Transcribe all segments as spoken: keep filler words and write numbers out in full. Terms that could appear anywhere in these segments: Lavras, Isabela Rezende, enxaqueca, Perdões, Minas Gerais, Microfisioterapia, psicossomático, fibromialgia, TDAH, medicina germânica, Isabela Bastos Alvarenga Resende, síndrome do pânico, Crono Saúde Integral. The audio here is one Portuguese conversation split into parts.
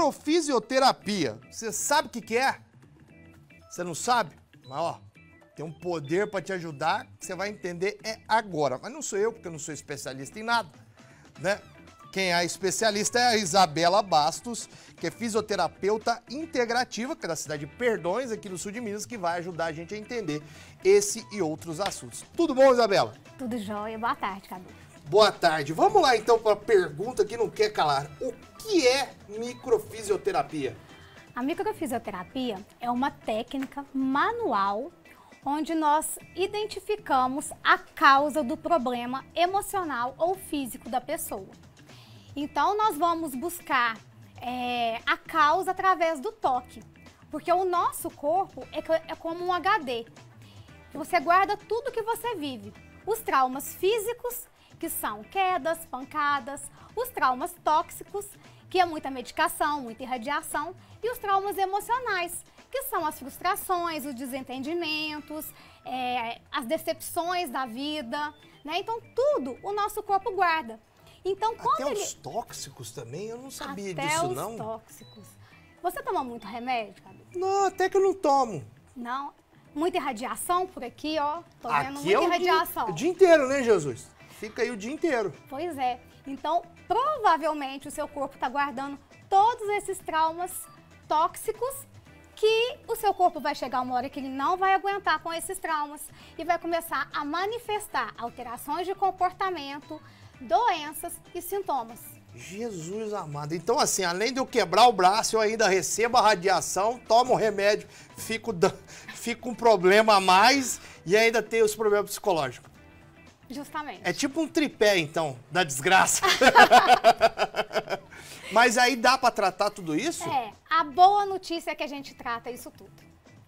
microfisioterapia. Você sabe o que que é? Você não sabe? Mas ó, tem um poder para te ajudar que você vai entender é agora. Mas não sou eu, porque eu não sou especialista em nada, né? Quem é especialista é a Isabela Bastos, que é fisioterapeuta integrativa, que é da cidade de Perdões, aqui no sul de Minas, que vai ajudar a gente a entender esse e outros assuntos. Tudo bom, Isabela? Tudo jóia. Boa tarde, Cadu. Boa tarde. Vamos lá, então, para a pergunta que não quer calar. O que é microfisioterapia? A microfisioterapia é uma técnica manual onde nós identificamos a causa do problema emocional ou físico da pessoa. Então, nós vamos buscar é, a causa através do toque, porque o nosso corpo é, é como um agá dê. Você guarda tudo que você vive. Os traumas físicos, que são quedas, pancadas, os traumas tóxicos, que é muita medicação, muita irradiação, e os traumas emocionais, que são as frustrações, os desentendimentos, é, as decepções da vida, né? Então, tudo o nosso corpo guarda. Então, quando Até ele... os tóxicos também? Eu não sabia até disso, não. Até os tóxicos. Você toma muito remédio, Cadu? Não, até que eu não tomo. Não? Muita irradiação por aqui, ó. Tô aqui vendo muita é o irradiação. Dia, o dia inteiro, né, Jesus? Fica aí o dia inteiro. Pois é. Então, provavelmente, o seu corpo tá guardando todos esses traumas tóxicos que o seu corpo vai chegar uma hora que ele não vai aguentar com esses traumas e vai começar a manifestar alterações de comportamento, doenças e sintomas. Jesus amado. Então, assim, além de eu quebrar o braço, eu ainda recebo a radiação, tomo o remédio, fico, fico um problema a mais e ainda tenho os problemas psicológicos. Justamente. É tipo um tripé, então, da desgraça. Mas aí dá para tratar tudo isso? É. A boa notícia é que a gente trata isso tudo.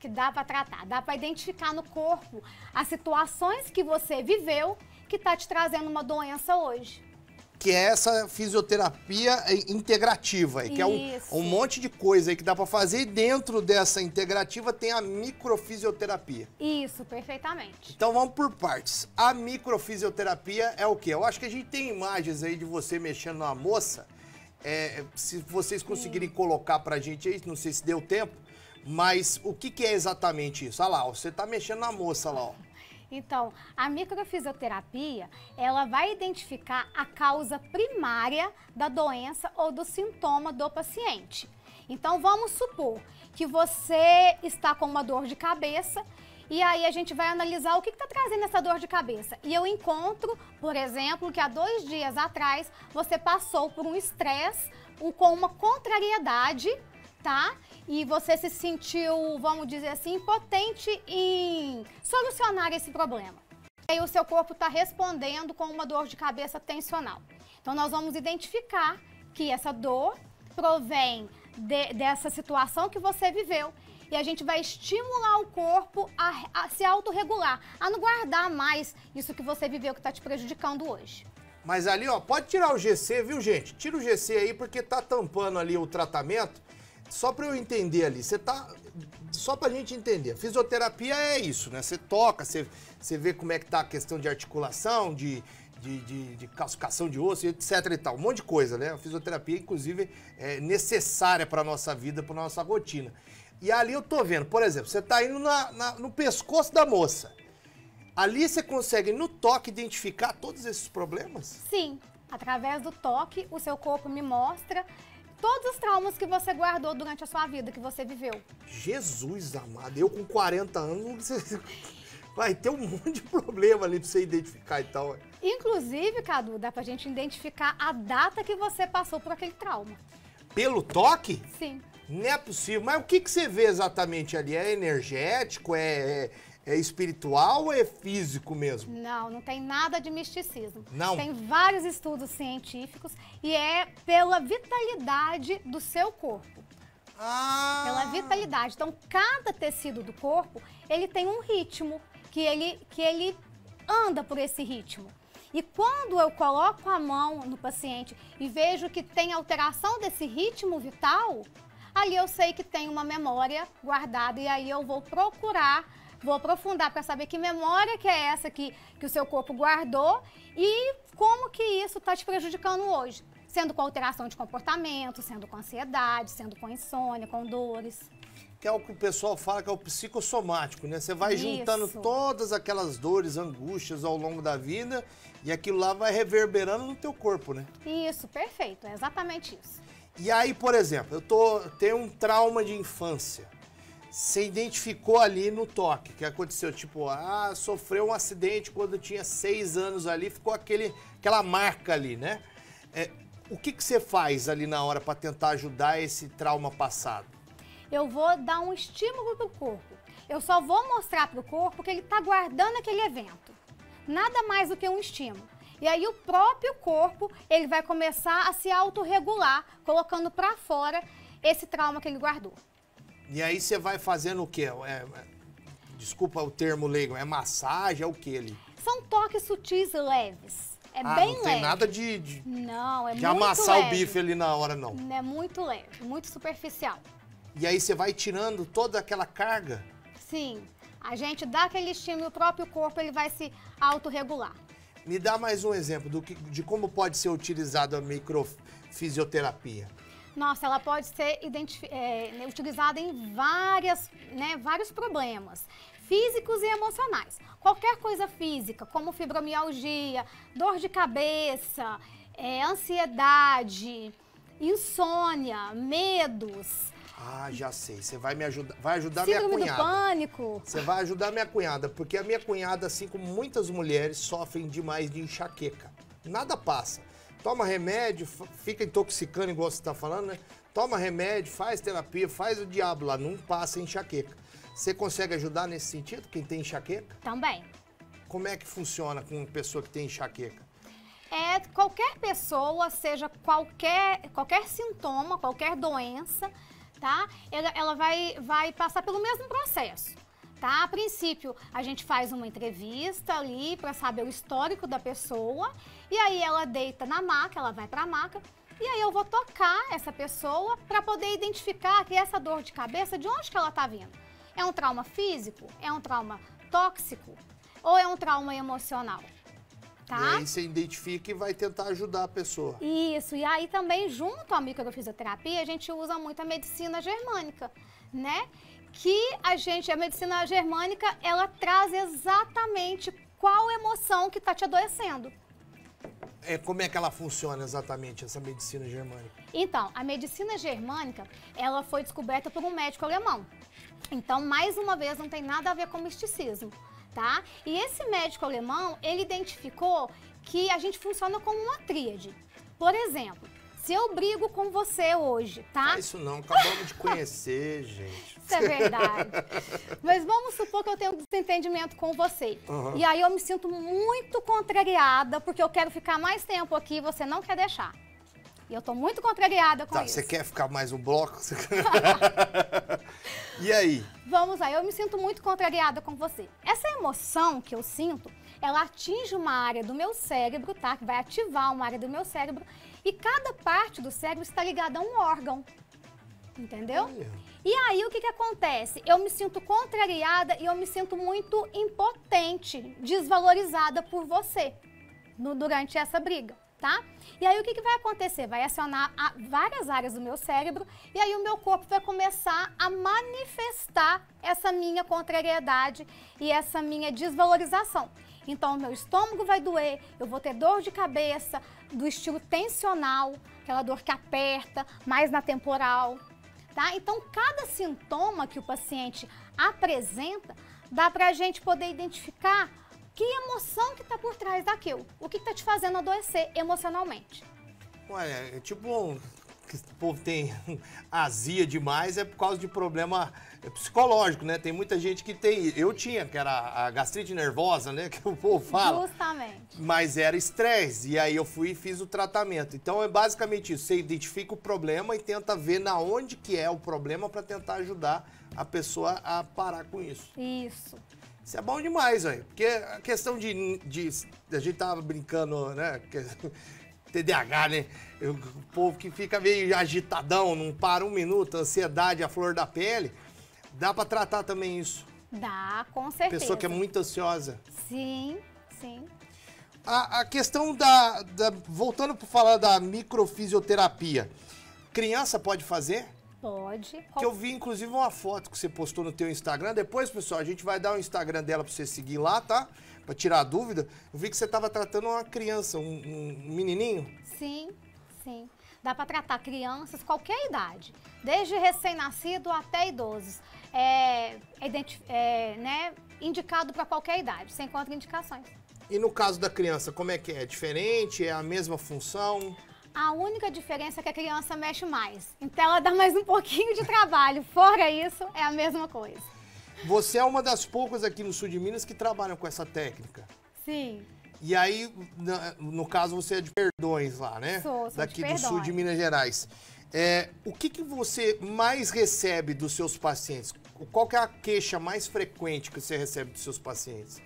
Que dá para tratar. Dá para identificar no corpo as situações que você viveu que está te trazendo uma doença hoje. Que é essa fisioterapia integrativa, que é um, um monte de coisa aí que dá para fazer, e dentro dessa integrativa tem a microfisioterapia. Isso, perfeitamente. Então vamos por partes. A microfisioterapia é o quê? Eu acho que a gente tem imagens aí de você mexendo na moça, é, se vocês conseguirem Sim. colocar pra gente aí, não sei se deu tempo, mas o que, que é exatamente isso? Olha lá, ó, você tá mexendo na moça lá, ó. Então, a microfisioterapia, ela vai identificar a causa primária da doença ou do sintoma do paciente. Então, vamos supor que você está com uma dor de cabeça e aí a gente vai analisar o que está trazendo essa dor de cabeça. E eu encontro, por exemplo, que há dois dias atrás você passou por um estresse com uma contrariedade, tá? E você se sentiu, vamos dizer assim, impotente em solucionar esse problema. E aí o seu corpo está respondendo com uma dor de cabeça tensional. Então nós vamos identificar que essa dor provém de, dessa situação que você viveu e a gente vai estimular o corpo a, a se autorregular, a não guardar mais isso que você viveu que está te prejudicando hoje. Mas ali, ó, pode tirar o G C, viu, gente? Tira o G C aí porque tá tampando ali o tratamento. Só para eu entender ali, você tá. Só pra gente entender, fisioterapia é isso, né? Você toca, você, você vê como é que tá a questão de articulação, de, de, de, de calcificação de osso, etc e tal. Um monte de coisa, né? A fisioterapia, inclusive, é necessária pra nossa vida, pra nossa rotina. E ali eu tô vendo, por exemplo, você tá indo na, na, no pescoço da moça. Ali você consegue, no toque, identificar todos esses problemas? Sim, através do toque, o seu corpo me mostra todos os traumas que você guardou durante a sua vida, que você viveu. Jesus amado, eu com quarenta anos, vai ter um monte de problema ali pra você identificar e tal. Inclusive, Cadu, dá pra gente identificar a data que você passou por aquele trauma. Pelo toque? Sim. Não é possível, mas o que, que você vê exatamente ali? É energético, é... é... É espiritual ou é físico mesmo? Não, não tem nada de misticismo. Não. Tem vários estudos científicos e é pela vitalidade do seu corpo. Ah! Pela vitalidade. Então, cada tecido do corpo, ele tem um ritmo, que ele, que ele anda por esse ritmo. E quando eu coloco a mão no paciente e vejo que tem alteração desse ritmo vital, ali eu sei que tem uma memória guardada e aí eu vou procurar... Vou aprofundar para saber que memória que é essa que, que o seu corpo guardou e como que isso está te prejudicando hoje. sendo com alteração de comportamento, sendo com ansiedade, sendo com insônia, com dores. Que é o que o pessoal fala que é o psicossomático, né? Você vai Isso. juntando todas aquelas dores, angústias ao longo da vida e aquilo lá vai reverberando no teu corpo, né? Isso, perfeito, é exatamente isso. E aí, por exemplo, eu tô, tenho um trauma de infância. Você identificou ali no toque, que aconteceu, tipo, ah, sofreu um acidente quando eu tinha seis anos ali, ficou aquele, aquela marca ali, né? É, o que que você faz ali na hora para tentar ajudar esse trauma passado? Eu vou dar um estímulo pro corpo. Eu só vou mostrar pro corpo que ele tá guardando aquele evento. Nada mais do que um estímulo. E aí o próprio corpo, ele vai começar a se autorregular, colocando para fora esse trauma que ele guardou. E aí você vai fazendo o quê? É, desculpa o termo leigo, é massagem, é o que ali? São toques sutis leves. É ah, bem leve. Não tem leve. Nada de, de, não, é de muito amassar leve. O bife ali na hora, não. É muito leve, muito superficial. E aí você vai tirando toda aquela carga? Sim. A gente dá aquele estímulo, o próprio corpo ele vai se autorregular. Me dá mais um exemplo do que, de como pode ser utilizada a microfisioterapia. Nossa, ela pode ser é, utilizada em várias, né, vários problemas físicos e emocionais. Qualquer coisa física, como fibromialgia, dor de cabeça, é, ansiedade, insônia, medos. Ah, já sei. Você vai me ajudar, vai ajudar minha cunhada. Síndrome do pânico. Você vai ajudar minha cunhada, porque a minha cunhada, assim como muitas mulheres, sofrem demais de enxaqueca. Nada passa. Toma remédio, fica intoxicando, igual você está falando, né? Toma remédio, faz terapia, faz o diabo lá, não passa enxaqueca. Você consegue ajudar nesse sentido, quem tem enxaqueca? Também. Como é que funciona com uma pessoa que tem enxaqueca? É, qualquer pessoa, seja qualquer, qualquer sintoma, qualquer doença, tá? Ela, ela vai, vai passar pelo mesmo processo. Tá? A princípio, a gente faz uma entrevista ali para saber o histórico da pessoa e aí ela deita na maca, ela vai para a maca e aí eu vou tocar essa pessoa para poder identificar que essa dor de cabeça, de onde que ela está vindo? É um trauma físico? É um trauma tóxico? Ou é um trauma emocional? Tá? E aí você identifica e vai tentar ajudar a pessoa. Isso, e aí também junto à microfisioterapia a gente usa muito a medicina germânica, né? Que a gente, a medicina germânica, ela traz exatamente qual emoção que está te adoecendo. É, como é que ela funciona exatamente, essa medicina germânica? Então, a medicina germânica, ela foi descoberta por um médico alemão. Então, mais uma vez, não tem nada a ver com misticismo, tá? E esse médico alemão, ele identificou que a gente funciona como uma tríade. Por exemplo... Se eu brigo com você hoje, tá? Ah, isso não, acabamos de conhecer, gente. Isso é verdade. Mas vamos supor que eu tenho um desentendimento com você. Uhum. E aí eu me sinto muito contrariada, porque eu quero ficar mais tempo aqui e você não quer deixar. E eu tô muito contrariada com tá, isso. Você quer ficar mais um bloco? E aí? Vamos lá, eu me sinto muito contrariada com você. Essa emoção que eu sinto, ela atinge uma área do meu cérebro, tá? Que vai ativar uma área do meu cérebro. E cada parte do cérebro está ligada a um órgão, entendeu? E aí o que que acontece? Eu me sinto contrariada e eu me sinto muito impotente, desvalorizada por você no, durante essa briga, tá? E aí o que que vai acontecer? Vai acionar a várias áreas do meu cérebro e aí o meu corpo vai começar a manifestar essa minha contrariedade e essa minha desvalorização. Então, meu estômago vai doer, eu vou ter dor de cabeça, do estilo tensional, aquela dor que aperta, mais na temporal, tá? Então, cada sintoma que o paciente apresenta, dá pra gente poder identificar que emoção que tá por trás daquilo, o que tá te fazendo adoecer emocionalmente. Olha, é tipo um... que o povo tem azia demais, é por causa de problema psicológico, né? Tem muita gente que tem... Eu tinha, que era a gastrite nervosa, né? Que o povo fala. Justamente. Mas era estresse. E aí eu fui e fiz o tratamento. Então é basicamente isso. Você identifica o problema e tenta ver na onde que é o problema para tentar ajudar a pessoa a parar com isso. Isso. Isso é bom demais, velho. Porque a questão de, de... A gente tava brincando, né? Que, T D A H, né? O povo que fica meio agitadão, não para um minuto, ansiedade, a flor da pele. Dá pra tratar também isso? Dá, com certeza. Pessoa que é muito ansiosa. Sim, sim. A, a questão da, da... Voltando para falar da microfisioterapia, criança pode fazer? Pode. Que eu vi, inclusive, uma foto que você postou no teu Instagram. Depois, pessoal, a gente vai dar o Instagram dela para você seguir lá, tá? Para tirar a dúvida. Eu vi que você estava tratando uma criança, um, um menininho. Sim, sim. Dá para tratar crianças qualquer idade, desde recém-nascido até idosos. É, é né, indicado para qualquer idade, sem contraindicações. E no caso da criança, como é que é? É diferente? É a mesma função? A única diferença é que a criança mexe mais. Então ela dá mais um pouquinho de trabalho. Fora isso, é a mesma coisa. Você é uma das poucas aqui no sul de Minas que trabalham com essa técnica. Sim. E aí, no caso, você é de Perdões lá, né? Sou, sou daqui do sul de Minas Gerais. É, o que, que você mais recebe dos seus pacientes? Qual que é a queixa mais frequente que você recebe dos seus pacientes?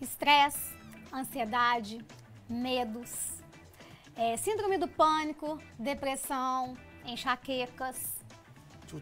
Estresse, ansiedade, medos, é, síndrome do pânico, depressão, enxaquecas.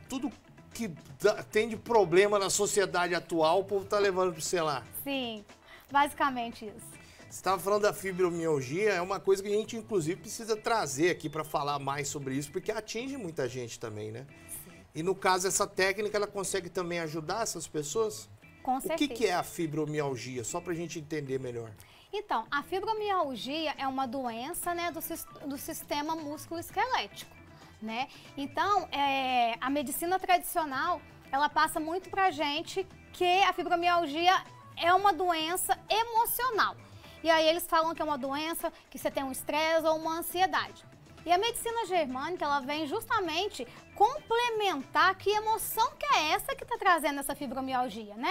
Tudo que dá, tem de problema na sociedade atual, o povo tá levando para você lá. Sim, basicamente isso. Você estava falando da fibromialgia, é uma coisa que a gente, inclusive, precisa trazer aqui para falar mais sobre isso, porque atinge muita gente também, né? Sim. E, no caso, essa técnica, ela consegue também ajudar essas pessoas? Com certeza. O que, que é a fibromialgia? Só para a gente entender melhor. Então, a fibromialgia é uma doença, né, do, do sistema músculo-esquelético, né? Então, é, a medicina tradicional, ela passa muito para a gente que a fibromialgia é uma doença emocional. E aí eles falam que é uma doença, que você tem um estresse ou uma ansiedade. E a medicina germânica, ela vem justamente complementar que emoção que é essa que está trazendo essa fibromialgia, né?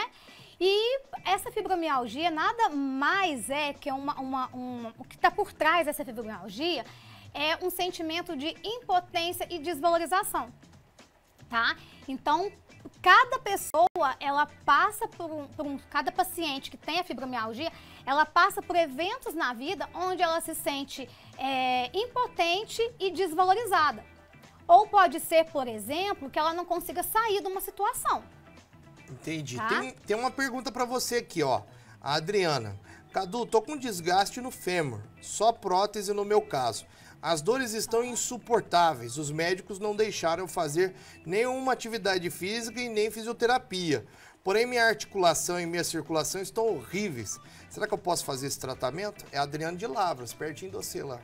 E essa fibromialgia nada mais é que uma, uma, uma, o que está por trás dessa fibromialgia é um sentimento de impotência e desvalorização, tá? Então, cada pessoa, ela passa por um, por um... Cada paciente que tem a fibromialgia, ela passa por eventos na vida onde ela se sente é, impotente e desvalorizada. Ou pode ser, por exemplo, que ela não consiga sair de uma situação. Entendi. Tá? Tem, tem uma pergunta pra você aqui, ó. A Adriana. Cadu, tô com desgaste no fêmur. Só prótese no meu caso. As dores estão insuportáveis, os médicos não deixaram eu fazer nenhuma atividade física e nem fisioterapia. Porém, minha articulação e minha circulação estão horríveis. Será que eu posso fazer esse tratamento? É a Adriana de Lavras, pertinho de você lá.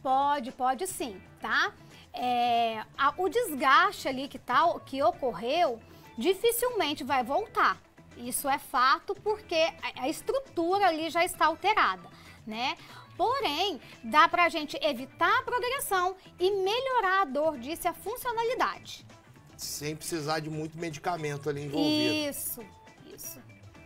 Pode, pode sim, tá? É, a, o desgaste ali que, tal, que ocorreu dificilmente vai voltar. Isso é fato porque a, a estrutura ali já está alterada, né? Porém, dá pra gente evitar a progressão e melhorar a dor disso e a funcionalidade. Sem precisar de muito medicamento ali envolvido. Isso, isso.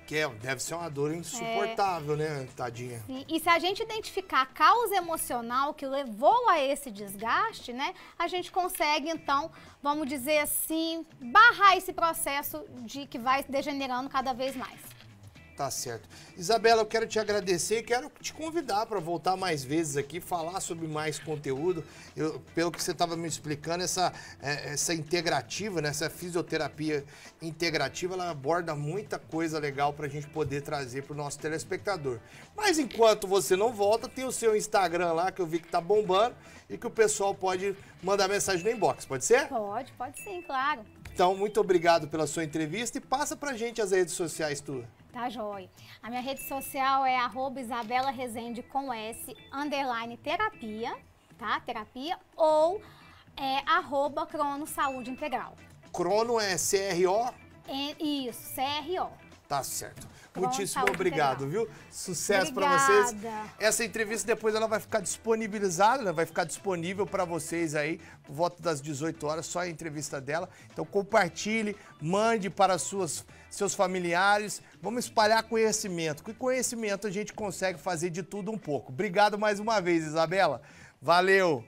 Que é, deve ser uma dor insuportável, é... né, tadinha? Sim. E se a gente identificar a causa emocional que levou a esse desgaste, né, a gente consegue, então, vamos dizer assim, barrar esse processo de que vai degenerando cada vez mais. Tá certo. Isabela, eu quero te agradecer e quero te convidar para voltar mais vezes aqui, falar sobre mais conteúdo. Eu, pelo que você estava me explicando, essa, essa integrativa, né, essa fisioterapia integrativa, ela aborda muita coisa legal para a gente poder trazer para o nosso telespectador. Mas enquanto você não volta, tem o seu Instagram lá, que eu vi que tá bombando e que o pessoal pode mandar mensagem no inbox, pode ser? Pode, pode sim, claro. Então, muito obrigado pela sua entrevista e passa pra gente as redes sociais tuas. Tá, joia. A minha rede social é arroba Isabela Rezende com S, underline terapia, tá? Terapia, ou é, arroba Crono Saúde Integral. Crono é C R O? É, isso, C R O. Tá certo. Crono Muitíssimo Saúde obrigado, Integral. Viu? Sucesso para vocês. Essa entrevista depois ela vai ficar disponibilizada, né? Vai ficar disponível para vocês aí, por volta das dezoito horas, só a entrevista dela. Então compartilhe, mande para suas... seus familiares, vamos espalhar conhecimento. Com conhecimento a gente consegue fazer de tudo um pouco. Obrigado mais uma vez, Isabela. Valeu!